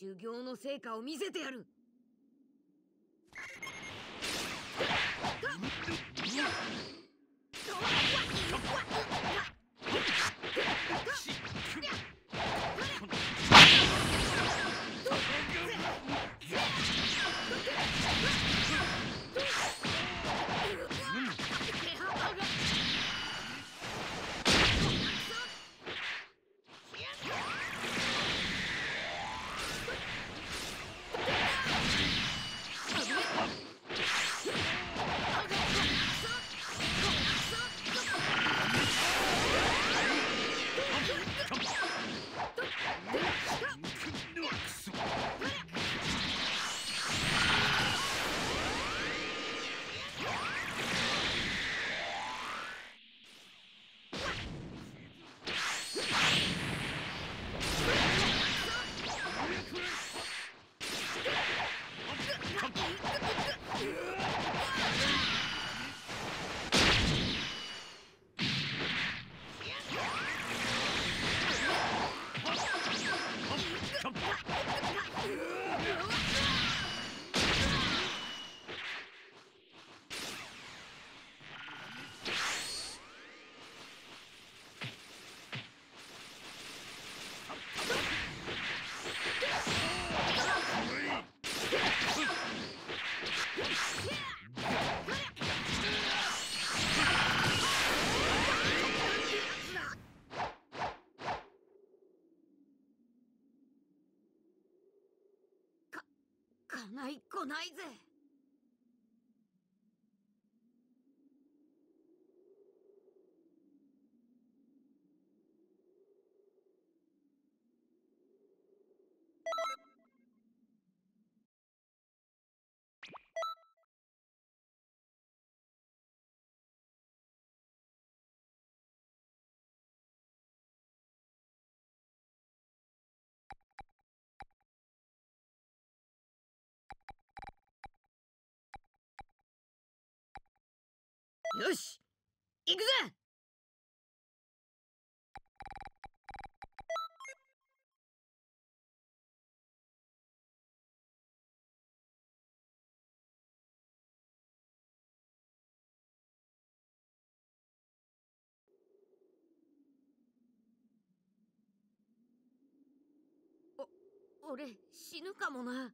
修行の成果を見せてやる。来ないぜ。よし、行くぜ。俺死ぬかもな。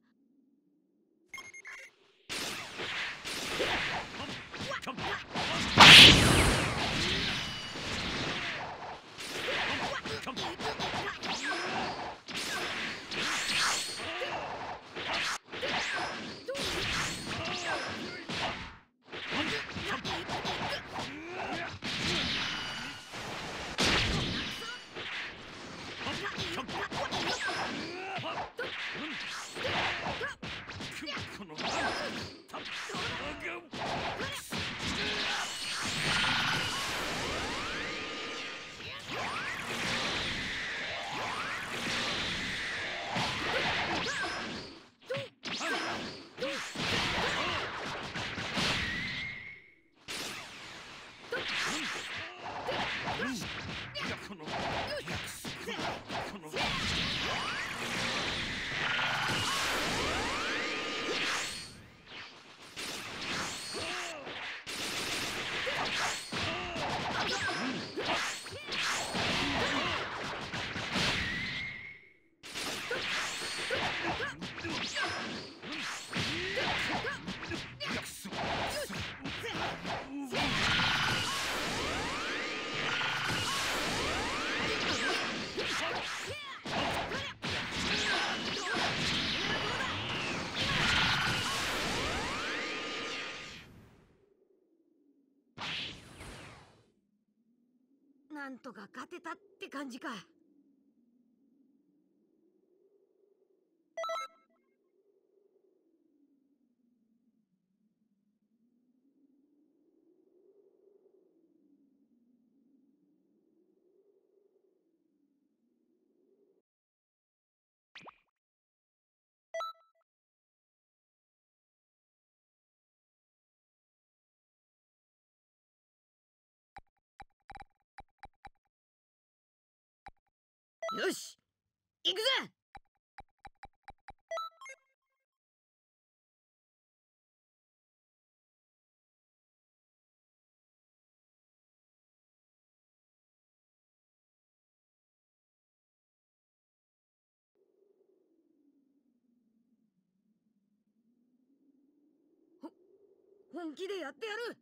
なんとか勝てたって感じか。よし、行くぜ。本気でやってやる。